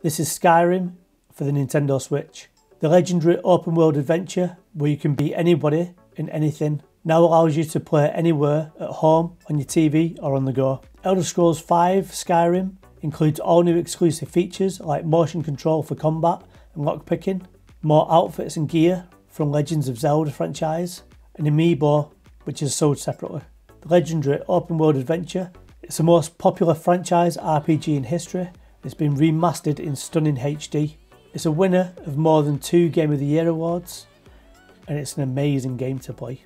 This is Skyrim for the Nintendo Switch. The legendary open world adventure where you can be anybody in anything now allows you to play anywhere, at home, on your TV or on the go. Elder Scrolls V: Skyrim includes all new exclusive features like motion control for combat and lockpicking, more outfits and gear from Legends of Zelda franchise, and amiibo, which is sold separately. The legendary open world adventure, it's the most popular franchise RPG in history. It's been remastered in stunning HD. It's a winner of more than 2 Game of the Year awards, and it's an amazing game to play.